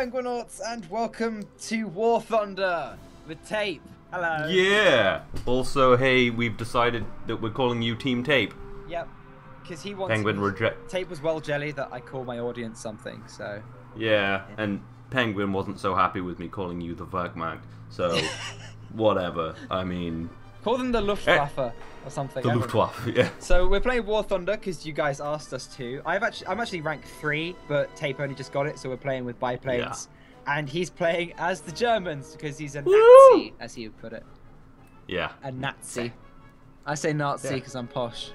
Penguinauts, and welcome to War Thunder with Tape. Hello. Yeah. Also, hey, we've decided that we're calling you Team Tape. Yep. Because he wants. Penguin reject. Tape was well jelly that I call my audience something. So. Yeah, and Penguin wasn't so happy with me calling you the Verkmacht. So, whatever. I mean. Call them the Luftwaffe or something. The Luftwaffe, yeah. So we're playing War Thunder because you guys asked us to. I'm actually rank 3, but Tape only just got it, so we're playing with biplanes. Yeah. And he's playing as the Germans because he's a Nazi, as he would put it. Yeah. A Nazi. I say Nazi because I'm posh.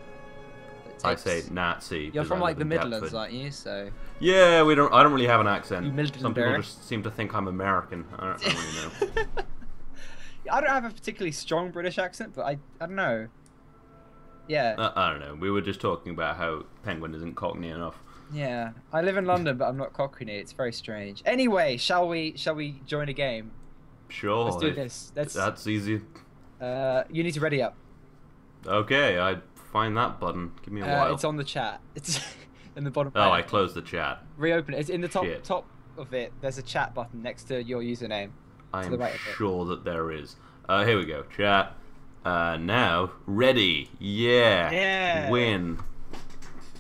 I say Nazi. You're from like the Midlands, aren't you? So. Yeah, I don't really have an accent. Some people just seem to think I'm American. I don't really know. I don't have a particularly strong British accent, but I don't know. Yeah. I don't know. We were just talking about how Penguin isn't Cockney enough. Yeah. I live in London, but I'm not Cockney. It's very strange. Anyway, shall we join a game? Sure. Let's do this. That's easy. You need to ready up. Okay, I find that button. Give me a while. It's on the chat. It's in the bottom. Oh, I closed the chat. Reopen it. It's in the top of it. There's a chat button next to your username. I'm sure that there is. Here we go. Chat. Now. Ready. Yeah. Yeah. Win.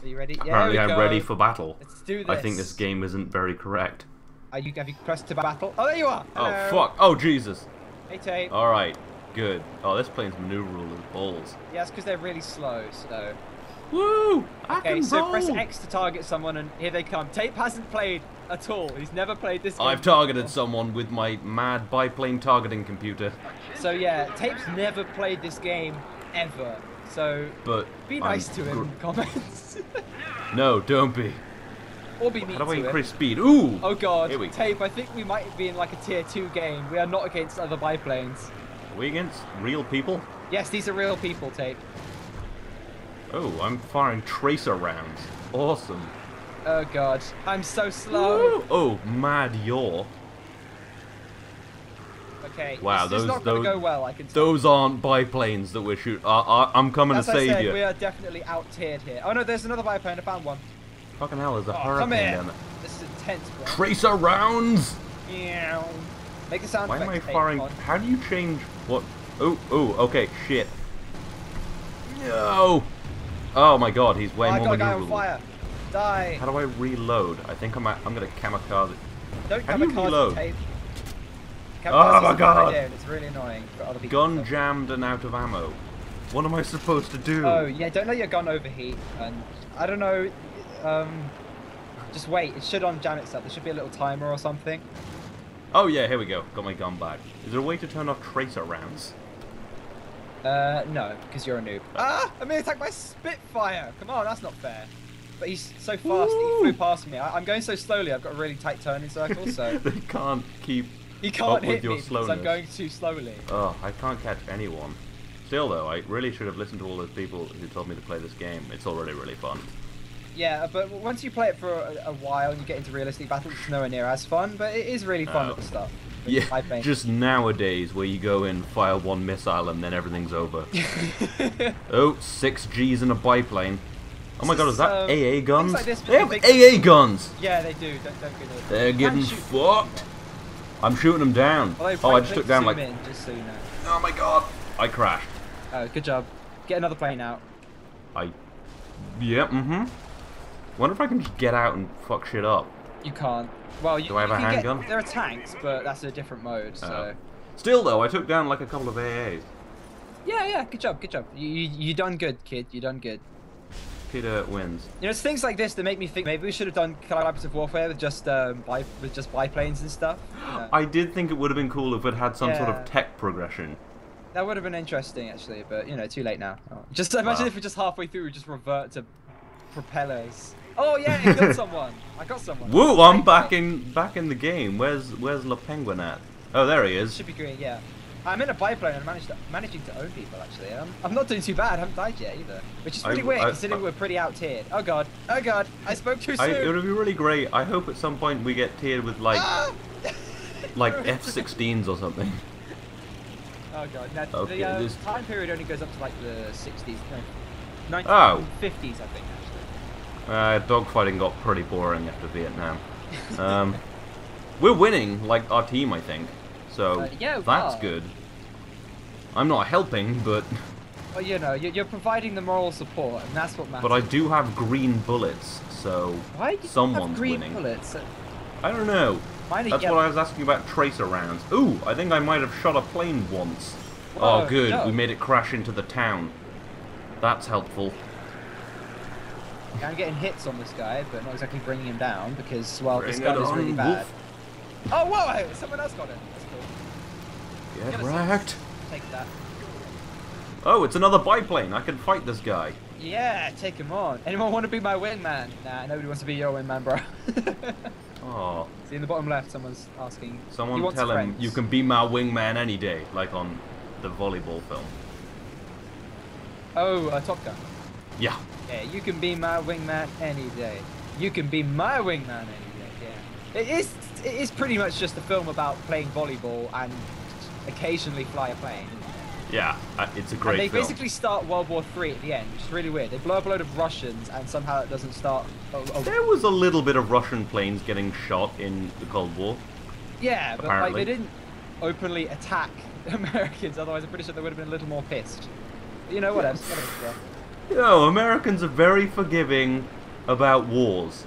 Are you ready? Yeah, apparently I'm ready for battle. Let's do this. I think this game isn't very correct. Have you pressed to battle? Oh, there you are. Hello. Oh, fuck. Oh, Jesus. Hey, Tate. All right. Good. Oh, this plane's maneuverable as balls. Yeah, it's because they're really slow, so... Woo! Okay, so press X to target someone, and here they come. Tape hasn't played at all. He's never played this game. I've targeted someone with my mad biplane targeting computer. So yeah, Tape's never played this game ever. So be nice to him in the comments. No, don't be. Or be mean to him. How do I increase speed? Ooh! Oh god, Tape, I think we might be in like a tier 2 game. We are not against other biplanes. Are we against real people? Yes, these are real people, Tape. Oh, I'm firing tracer rounds. Awesome. Oh god, I'm so slow. Woo! Oh, mad yaw. Okay. Wow, this is not going to go well. I can tell. Those aren't biplanes that we're shooting. I'm coming to save you. We are definitely out-tiered here. Oh no, there's another biplane. I found one. Fucking hell, there's a hurricane down there. This is intense, bro. Tracer rounds. Yeah. Make a sound. Why am I firing? How do you change what? Oh, okay, shit. No. Oh my god, he's way more maneuverable. I got a guy on fire. Die. How do I reload? I think I'm going to kamikaze. Don't How kamikaze do you reload? Tape. Kamikaze, oh my god. It's really annoying for other people. Gun jammed and out of ammo. What am I supposed to do? Oh yeah, don't let your gun overheat. And I don't know. Just wait. It should unjam itself. There should be a little timer or something. Oh yeah, here we go. Got my gun back. Is there a way to turn off tracer rounds? No, because you're a noob. Ah! I'm being attacked by Spitfire! Come on, that's not fair. But he's so fast that he flew past me. I'm going so slowly, I've got a really tight turning circle, so... They can't keep up with your slowness. You can't hit me because I'm going too slowly. Oh, I can't catch anyone. Still, though, I really should have listened to all those people who told me to play this game. It's already really fun. Yeah, but once you play it for a while and you get into realistic battles, it's nowhere near as fun, but it is really fun with the stuff. Yeah, just nowadays where you go in, fire one missile, and then everything's over. Oh, 6 Gs in a biplane. Oh my god, is that AA guns? Like this, they have AA guns! Yeah, they do. Don't get it. They're getting fucked. I'm shooting them down. Oh, I just took down like... Just so you know. Oh my god. I crashed. Oh, good job. Get another plane out. Yeah, wonder if I can just get out and fuck shit up. You can't. Well, do I have a handgun? There are tanks, but that's a different mode, so... Still, though, I took down, like, a couple of AAs. Yeah, good job. You done good, kid. You done good. Peter wins. You know, it's things like this that make me think maybe we should have done collaborative warfare with just biplanes and stuff. You know? I did think it would have been cool if it had some sort of tech progression. That would have been interesting, actually, but, you know, too late now. Oh. Just imagine if we're just halfway through, we just revert to propellers. Oh yeah, I killed someone. I got someone. Woo! I'm back in the game. Where's Le Penguin at? Oh, there he is. Should be green. Yeah, I'm in a biplane and managing to own people actually. I'm not doing too bad. I haven't died yet either, which is pretty weird considering we're pretty out tiered. Oh god, I spoke too soon. It would be really great. I hope at some point we get tiered with like like F-16s or something. Oh god, now, okay, the time period only goes up to like the 60s, no, 1950s, I think. Dogfighting got pretty boring after Vietnam. We're winning, like, our team, I think. So, yeah, that's good. I'm not helping, but... Well, you know, you're providing the moral support, and that's what matters. But I do have green bullets, so... Why do you have green bullets? I don't know. That's what I was asking about tracer rounds. Ooh, I think I might have shot a plane once. Whoa, oh, good. No. We made it crash into the town. That's helpful. I'm getting hits on this guy, but not exactly bringing him down, because, well, this gun is really bad. Wolf. Oh, whoa! Someone else got it. That's cool. Get wrecked. Take that. Oh, it's another biplane. I can fight this guy. Yeah, take him on. Anyone want to be my wingman? Nah, nobody wants to be your wingman, bro. Oh. See, in the bottom left, someone's asking. Someone tell him, you can be my wingman any day, like on the volleyball film. Oh, Top Gun. Yeah. Yeah, you can be my wingman any day. You can be my wingman any day, yeah. It is pretty much just a film about playing volleyball and occasionally fly a plane. Yeah, it's a great film. And they basically start World War III at the end, which is really weird. They blow up a load of Russians, and somehow it doesn't start... There was a little bit of Russian planes getting shot in the Cold War. Yeah, apparently. But like, they didn't openly attack Americans, otherwise I'm pretty sure they would have been a little more pissed. But, you know, whatever. You know, Americans are very forgiving about wars.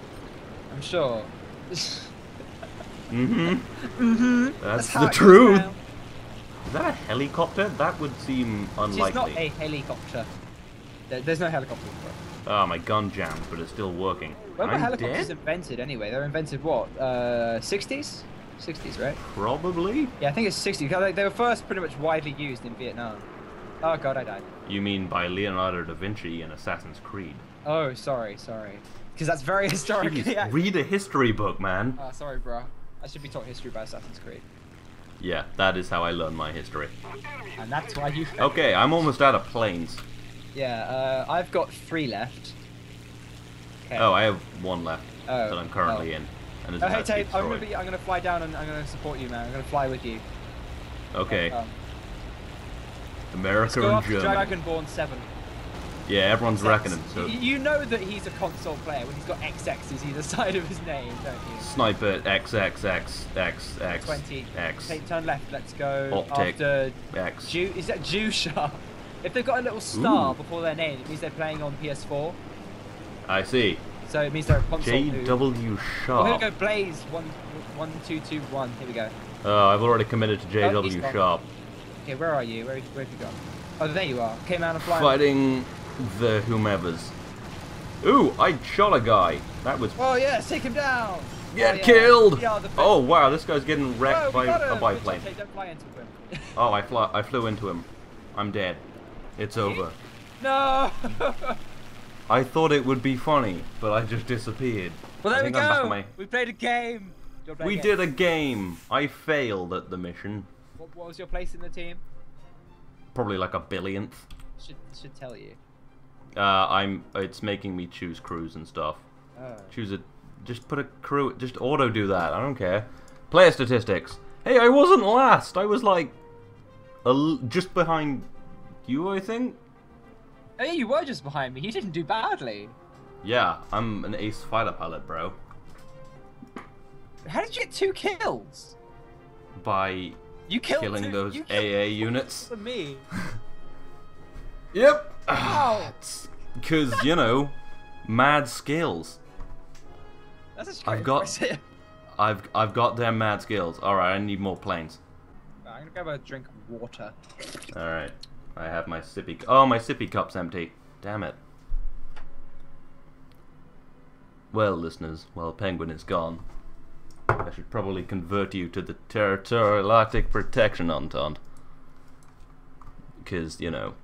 I'm sure. Mm-hmm. Mm-hmm. That's the truth. Is that a helicopter? That would seem unlikely. It's not a helicopter. There's no helicopter. Ah, oh, my gun jammed, but it's still working. When were helicopters invented anyway? They were invented what? 60s? 60s, right? Probably. Yeah, I think it's 60s. They were first pretty much widely used in Vietnam. Oh god, I died. You mean by Leonardo da Vinci in Assassin's Creed? Oh, sorry. Because that's very historically accurate. Read a history book, man. Oh, sorry, bro. I should be taught history by Assassin's Creed. Yeah, that is how I learn my history. And that's why you... Okay, I'm almost out of planes. Yeah, I've got 3 left. Okay. Oh, I have 1 left that I'm currently in. And hey, Tate, I'm going to fly down and I'm going to support you, man. I'm going to fly with you. Okay. America and Germany. Dragonborn 7. Yeah, everyone's reckoning. So. You know that he's a console player when he's got XX's either side of his name, don't you? Sniper, XXXXX. 20. X. Take, turn left, let's go. Optic. After X. Is that Sharp? If they've got a little star before their name, it means they're playing on PS4. I see. So it means they're a console. JW Sharp. We're going to go Blaze 1221. Here we go. Oh, I've already committed to JW Sharp. Okay, where are you? Where have you gone? Oh, there you are. Okay, man, I'm flying. Fighting the whomevers. Ooh, I shot a guy. That was... Oh, yeah, take him down! Get killed! Yeah, oh, wow, this guy's getting wrecked by a biplane. Don't fly into him. Oh, I flew into him. I'm dead. It's over. No! I thought it would be funny, but I just disappeared. Well, there we go! We played a game! We did a game! I failed at the mission. What was your place in the team? Probably like a 1/10000000th. Should tell you. It's making me choose crews and stuff. Oh. Just put a crew. Just auto do that. I don't care. Player statistics. Hey, I wasn't last. I was like, just behind you, I think. Oh yeah, you were just behind me. You didn't do badly. Yeah, I'm an ace fighter pilot, bro. How did you get 2 kills? By killing those AA units. For me. Yep. Wow. Because, you know, mad skills. That's a I've got their mad skills. All right, I need more planes. I'm gonna go have a drink of water. All right, I have my sippy. Oh, my sippy cup's empty. Damn it. Well, listeners, while Penguin is gone, I should probably convert you to the Territorial Arctic Protection Entitlement. Because, you know,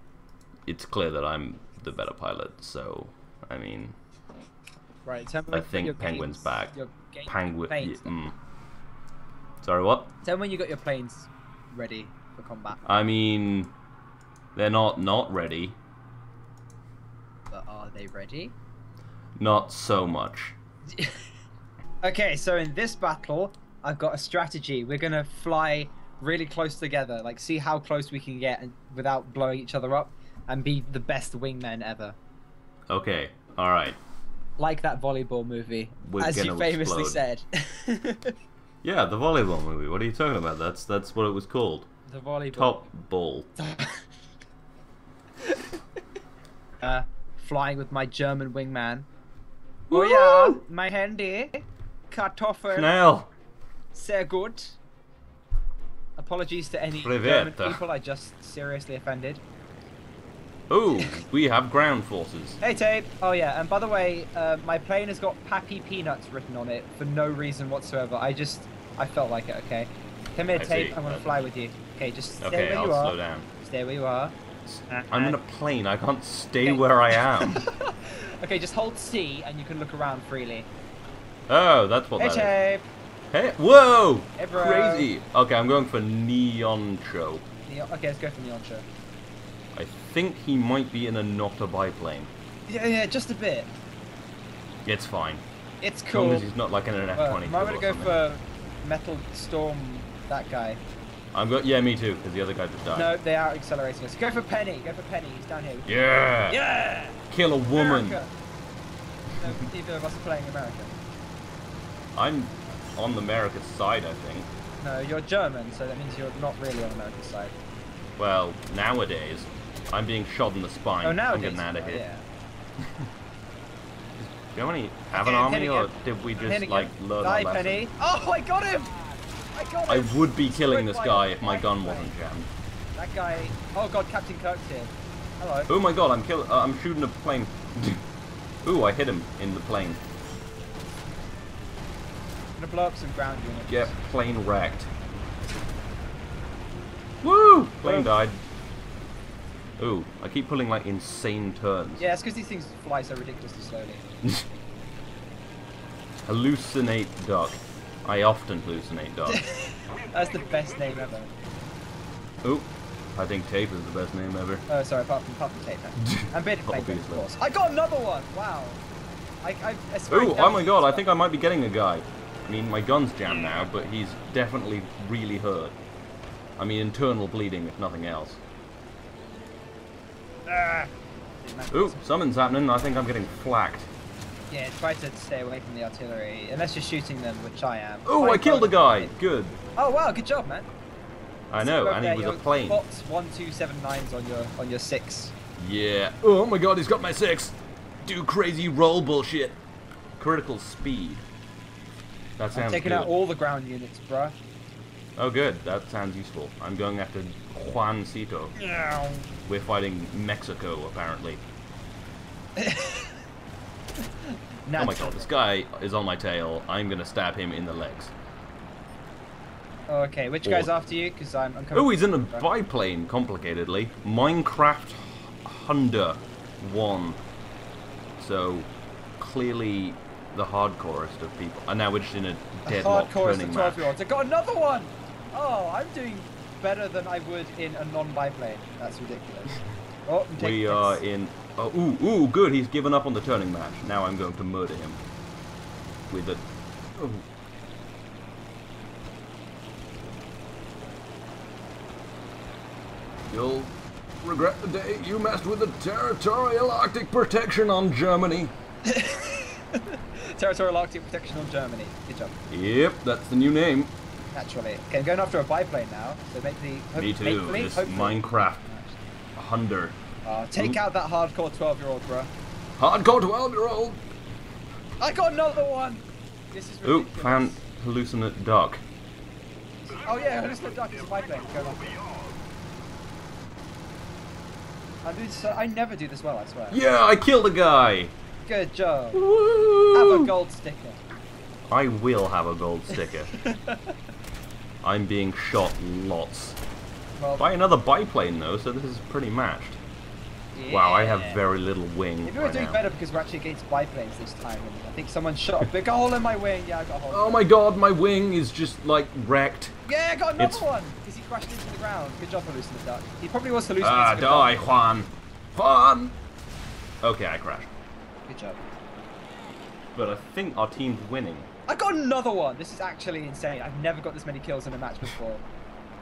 it's clear that I'm the better pilot, so, I mean, right, I think Penguin's back. Penguin. Yeah, Sorry, what? Tell me when you got your planes ready for combat. I mean, they're not ready. But are they ready? Not so much. Okay, so in this battle, I've got a strategy. We're gonna fly really close together, like see how close we can get without blowing each other up, and be the best wingman ever. Okay, all right. Like that volleyball movie, as you famously said. Yeah, the volleyball movie. What are you talking about? That's what it was called. The volleyball. Top Ball. Flying with my German wingman. Woo! Oh yeah, my handy. Kartoffel. Schnell. Sehr gut. Apologies to any German people I just seriously offended. Ooh, we have ground forces. Hey, Tape. Oh, yeah. And by the way, my plane has got Pappy Peanuts written on it for no reason whatsoever. I felt like it, okay? Come here, Tape. I'm going to fly with you. Okay, just stay where you are. Okay, I'll slow down. Stay where you are. I'm in a plane. I can't stay where I am. Okay, just hold C and you can look around freely. Oh, that's what that is. Hey, whoa! Hey, bro. Crazy. Okay, I'm going for Neon Show. Okay, let's go for Neon Show. I think he might be in a not a biplane. Yeah, just a bit. It's fine. It's cool. As long as he's not like in an F-22. Well, I'm gonna go for Metal Storm. That guy. Yeah, me too. Because the other guy just died. No, they are accelerating us. Go for Penny. Go for Penny. He's down here. Yeah. Yeah. Kill a woman. America. No, neither of us are playing America. I'm on the America's side, I think. No, you're German, so that means you're not really on America's side. Well, nowadays, I'm being shot in the spine. Oh, nowadays, I'm getting out of here. Yeah. Does Germany have an army, or did we just, like, learn our lesson? Penny. Oh, I got him! I got him! I would be killing this guy if my gun wasn't jammed. That guy... Oh, God, Captain Kirk's here. Hello. Oh, my God, I'm shooting a plane. Ooh, I hit him in the plane. I'm gonna blow up some ground units. Get plane wrecked. Woo! Plane died. Ooh, I keep pulling like insane turns. Yeah, it's because these things fly so ridiculously slowly. Hallucinate duck. I often hallucinate duck. That's the best name ever. Ooh, I think Tape is the best name ever. Oh, sorry, apart from Tape. And Bit of course. I got another one! Wow. Ooh, oh my God, I think I might be getting a guy. I mean, my gun's jammed now, but he's definitely really hurt. I mean, internal bleeding, if nothing else. Ooh, something's happening. I think I'm getting flacked. Yeah, try to stay away from the artillery. Unless you're shooting them, which I am. Ooh, I killed a guy! Good. Oh, wow, good job, man. I know, and he was a plane. Bots 1279s on your 6. Yeah. Oh my God, he's got my 6! Do crazy roll bullshit. Critical speed. That sounds good. I'm taking out all the ground units, bruh. Oh good, that sounds useful. I'm going after Juancito. Ow. We're fighting Mexico, apparently. Oh my God, this guy is on my tail. I'm gonna stab him in the legs. Okay, which guy's after you? Because I'm coming. Oh, he's in a biplane, complicatedly. Minecraft Hunter 1. So, clearly the hardcorest of people. And now we're just in a deadlock turning match. I got another one! Oh, I'm doing better than I would in a non-biplane. That's ridiculous. Oh, we are in... Oh, ooh, good. He's given up on the turning match. Now I'm going to murder him. With a... Oh. You'll regret the day you messed with the Territorial Arctic Protection on Germany. Territorial Arctic Protection on Germany. Good job. Yep, that's the new name. Naturally. Okay, I'm going after a biplane now, so make the... Me too, this Minecraft Hunter. Take out that hardcore 12-year-old, bruh. Hardcore 12-year-old! I got another one! This is ridiculous. Ooh, found hallucinate duck. Oh yeah, hallucinate duck is a biplane. Go on. I never do this well, I swear. Yeah, I killed a guy! Good job. Woo! Have a gold sticker. I will have a gold sticker. I'm being shot lots. Well, by another biplane though, so this is pretty matched. Yeah. Wow, I have very little wing. Maybe we're doing better because we're actually against biplanes this time. I think someone shot a big hole in my wing. Yeah, I got a hole. Oh my God, my wing is just like wrecked. Yeah, I got another one because he crashed into the ground. Good job, hallucinate duck. He probably was hallucinating. Ah, die, Juan. Juan. Okay, I crashed. Good job. But I think our team's winning. I got another one! This is actually insane. I've never got this many kills in a match before.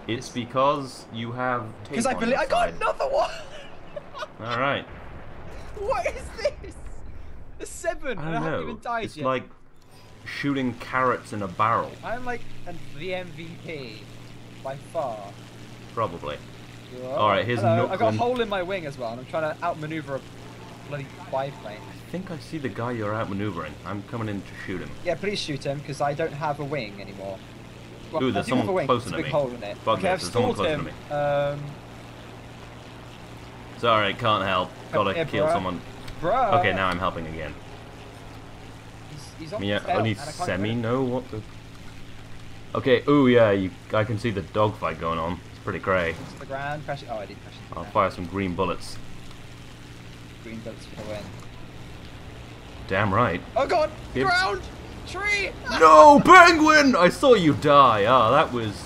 It's because you have... Because I believe... I got another one! Alright. What is this? The 7? I haven't even died yet. It's like shooting carrots in a barrel. I'm like the MVP by far. Probably. Sure. Alright, here's Nooklin. I've got a hole in my wing as well, and I'm trying to outmaneuver a bloody biplane. I think I see the guy you're outmaneuvering. I'm coming in to shoot him. Yeah, please shoot him, because I don't have a wing anymore. Well, ooh, there's someone closer to me. There's a big hole in it. Okay, I've stalled him. Sorry, can't help. Gotta kill someone. Bruh. Okay, now I'm helping again. He's on the only semi-know what the... Okay, ooh, yeah, I can see the dogfight going on. It's pretty grey. The ground, crash it. Oh, I did crash it. I'll fire some green bullets. Green bullets for the win. Damn right. Oh god! It's... Ground! Tree! No, penguin! I saw you die. Ah, that was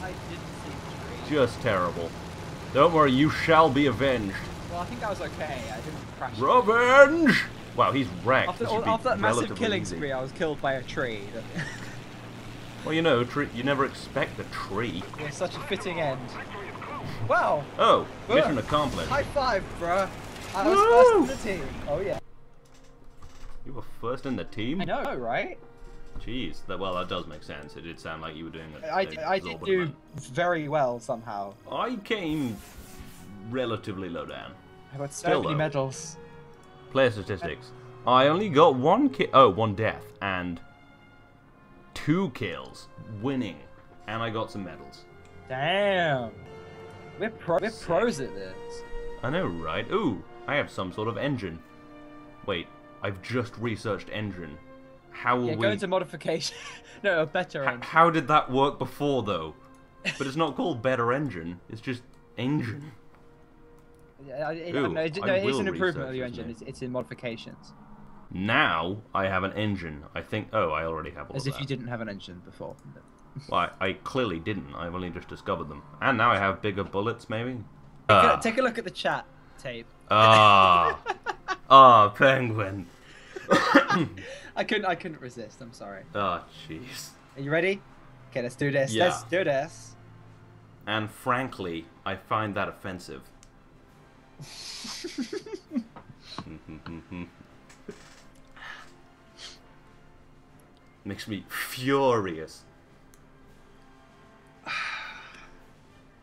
just terrible. Don't worry, you shall be avenged. Well, I think that was okay. I didn't crash. Revenge! Wow, he's wrecked. After that massive killing spree, I was killed by a tree. Well, you know, you never expect a tree. Yeah, such a fitting end. Wow. Oh, mission accomplished. High five, bruh. I was first in the team. Oh, yeah. You were first in the team? I know, right? Jeez, well that does make sense. It did sound like you were doing a I did do very well somehow. I came relatively low down. I got so many medals. Player statistics. I only got one death and 2 kills winning, and I got some medals. Damn. We're pros at this. I know, right? Ooh, I have some sort of engine. Wait, I've just researched engine. How will we... go into modification. No, a better engine. How did that work before, though? But it's not called better engine. It's just engine. It's an improvement of your engine. It's in modifications. Now I have an engine. I think... Oh, I already have all of that. As if you didn't have an engine before. Well, I clearly didn't. I've only just discovered them. And now I have bigger bullets, maybe? Take a look at the chat tape. Ah. Ah, penguin. I couldn't resist. I'm sorry. Oh, jeez. Are you ready? Okay, let's do this. Yeah. Let's do this. And frankly, I find that offensive. Makes me furious.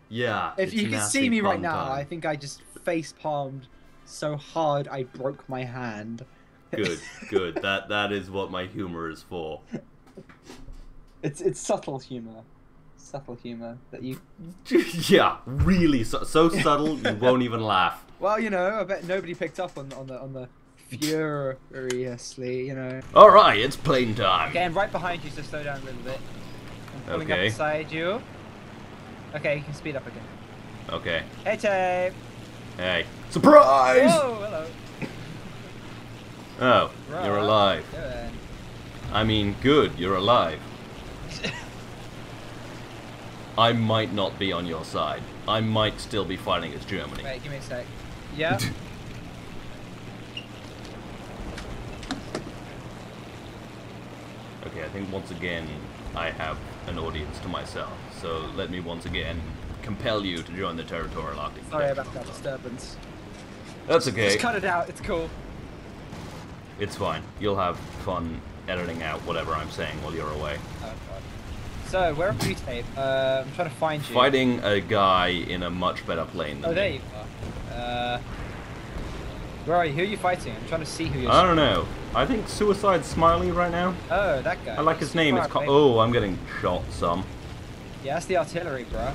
Yeah. If you could see me right now, I think I just face-palmed so hard I broke my hand. Good, good. That is what my humor is for. It's subtle humor, that you. Yeah, really so subtle you won't even laugh. Well, you know, I bet nobody picked up on the furiously, you know. All right, it's plane time. Okay, I'm right behind you, so slow down a little bit. I'm pulling up beside you. Okay, you can speed up again. Okay. Hey, Tay. Hey. Surprise! Oh, hello. Oh, you're alive. I mean, good, you're alive. I might not be on your side. I might still be fighting against Germany. Wait, give me a sec. Yeah. Okay, I think once again I have an audience to myself. So let me once again compel you to join the Territorial Arctic Protection Entitlement. Sorry about that disturbance. That's okay. Just cut it out, it's cool. It's fine. You'll have fun editing out whatever I'm saying while you're away. Oh, God. So, where are you, Tate? I'm trying to find you. Fighting a guy in a much better plane than me. Oh, there you are. Where are you? Who are you fighting? I'm trying to see who you're I don't know. I think Suicide Smiley right now. Oh, that guy. I like his name. It's oh, I'm getting shot some. Yeah, that's the artillery, bro.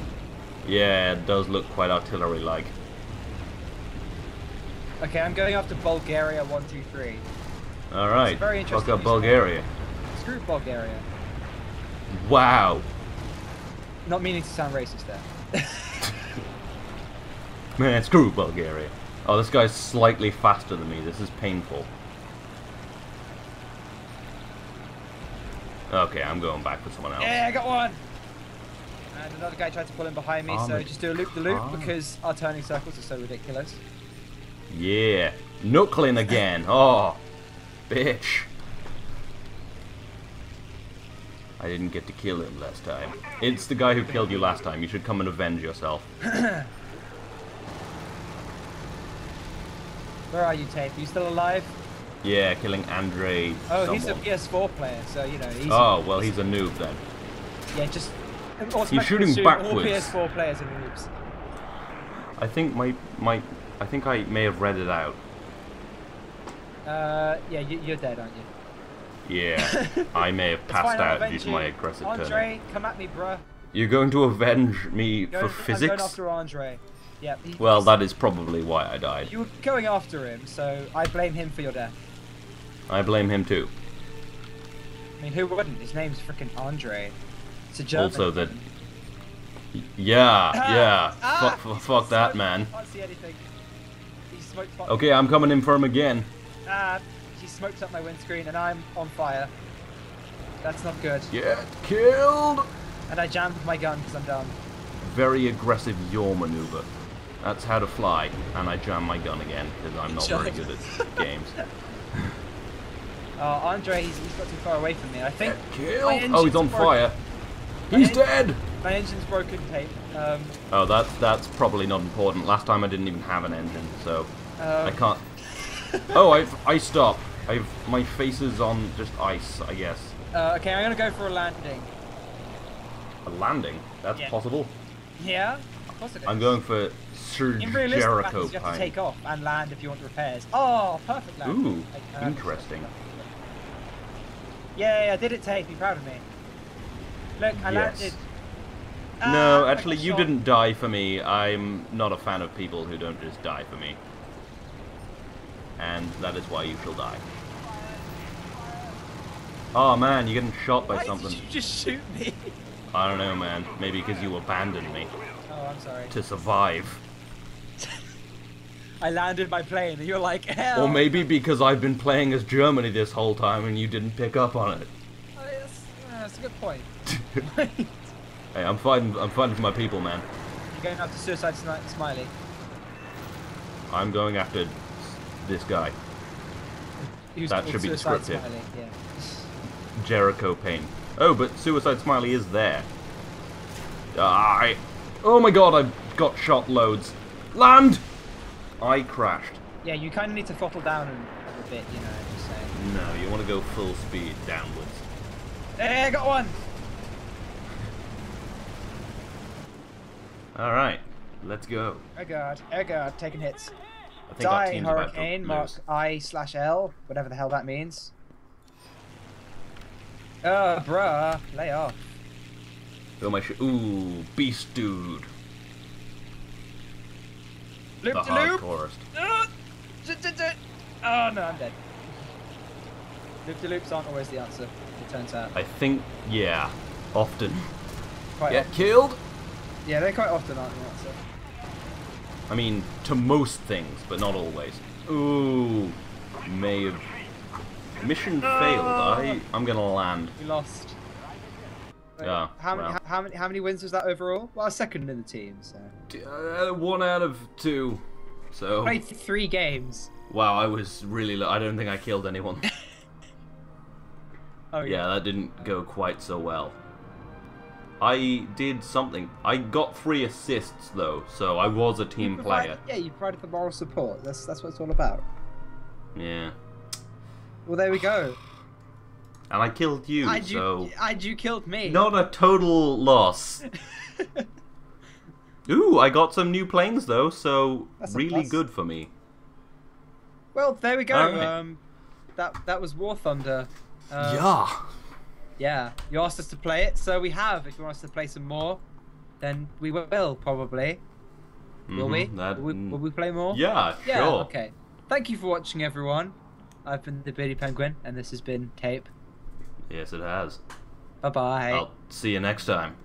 Yeah, it does look quite artillery-like. Okay, I'm going after Bulgaria 123. All right, fuck up Bulgaria. Screw Bulgaria. Wow. Not meaning to sound racist there. Man, screw Bulgaria. Oh, this guy's slightly faster than me. This is painful. Okay, I'm going back for someone else. Yeah, I got one. And another guy tried to pull in behind me, so just do a loop-the-loop because our turning circles are so ridiculous. Yeah, Nooklin again. Oh. Bitch. I didn't get to kill him last time. It's the guy who killed you last time. You should come and avenge yourself. Where are you, Tate? Are you still alive? Yeah, killing Andre. Oh, someone. He's a PS4 player, so you know. He's well, he's a noob then. Yeah, just. You're shooting backwards. All PS4 players are noobs. I think I may have read it out. Yeah, you're dead, aren't you? Yeah, I may have passed out due to my aggressive turn. Andre, come at me, bruh. You're going to avenge me for physics? I'm going after Andre. Yeah, well, that is probably why I died. You were going after him, so I blame him for your death. I blame him too. I mean, who wouldn't? His name's frickin' Andre. It's a German. Also, that. Yeah, yeah. Fuck that, man. I can't see anything. He smoked up. Okay, I'm coming in for him again. He smoked up my windscreen and I'm on fire. That's not good. Get killed! And I jammed with my gun because I'm dumb. Very aggressive yaw maneuver. That's how to fly. And I jam my gun again because I'm not very good at games. Andre, he's got too far away from me. I think. Oh, he's on fire. He's dead! My engine's broken, Kate. Oh, that's probably not important. Last time I didn't even have an engine, so I can't. Oh, I stopped. My face is on just ice, I guess. Okay, I'm gonna go for a landing. A landing? That's possible. Yeah, of course it is. I'm going for Sir Jericho. You have to take off and land if you want repairs. Oh, perfect landing. Ooh, interesting. Yeah, I did it, Tate. Be proud of me. Look, I landed. No, actually, you didn't die for me. I'm not a fan of people who don't just die for me. And that is why you shall die. Oh, man, you're getting shot by something. Why did you just shoot me? I don't know, man. Maybe because you abandoned me. Oh, I'm sorry. To survive. I landed my plane, and you're like, hell. Or maybe because I've been playing as Germany this whole time, and you didn't pick up on it. That's a good point. Hey, I'm fighting for my people, man. You're going after Suicide Smiley. I'm going after this guy. That should be descriptive. Smiley, yeah. Jericho Payne. Oh, but Suicide Smiley is there. Die! Oh my god, I got shot loads. Land! I crashed. Yeah, you kind of need to throttle down a bit, you know. Just saying. No, you want to go full speed downwards. Hey, I got one! Alright, let's go. Oh god, taking hits. I think our team's about to lose. Die, Hurricane, mark I/L, whatever the hell that means. Bruh, lay off. Oh my shit, ooh, beast dude. Loop the hardcorest. Oh no, I'm dead. Loop-de-loops aren't always the answer, it turns out. I think, yeah, often. Get killed? Yeah, they quite often aren't the answer. I mean, to most things, but not always. Ooh, may have. Mission failed. I'm gonna land. You lost. Wait, yeah. How many wins was that overall? Well, second in the team. So. 1 out of 2. So. Played 3 games. Wow, I was really. I don't think I killed anyone. Oh yeah. Yeah, that didn't go quite so well. I did something. I got 3 assists though, so I was a team player. Yeah, you provided the moral support. That's what it's all about. Yeah. Well, there we go. And I killed you, so... And you killed me. Not a total loss. Ooh, I got some new planes though, so really good for me. Well, there we go. Right. That was War Thunder. Yeah. Yeah, you asked us to play it, so we have. If you want us to play some more, then we will, probably. Will we? Will we play more? Yeah, sure. Okay. Thank you for watching, everyone. I've been the Beardy Penguin, and this has been Cape. Yes, it has. Bye-bye. I'll see you next time.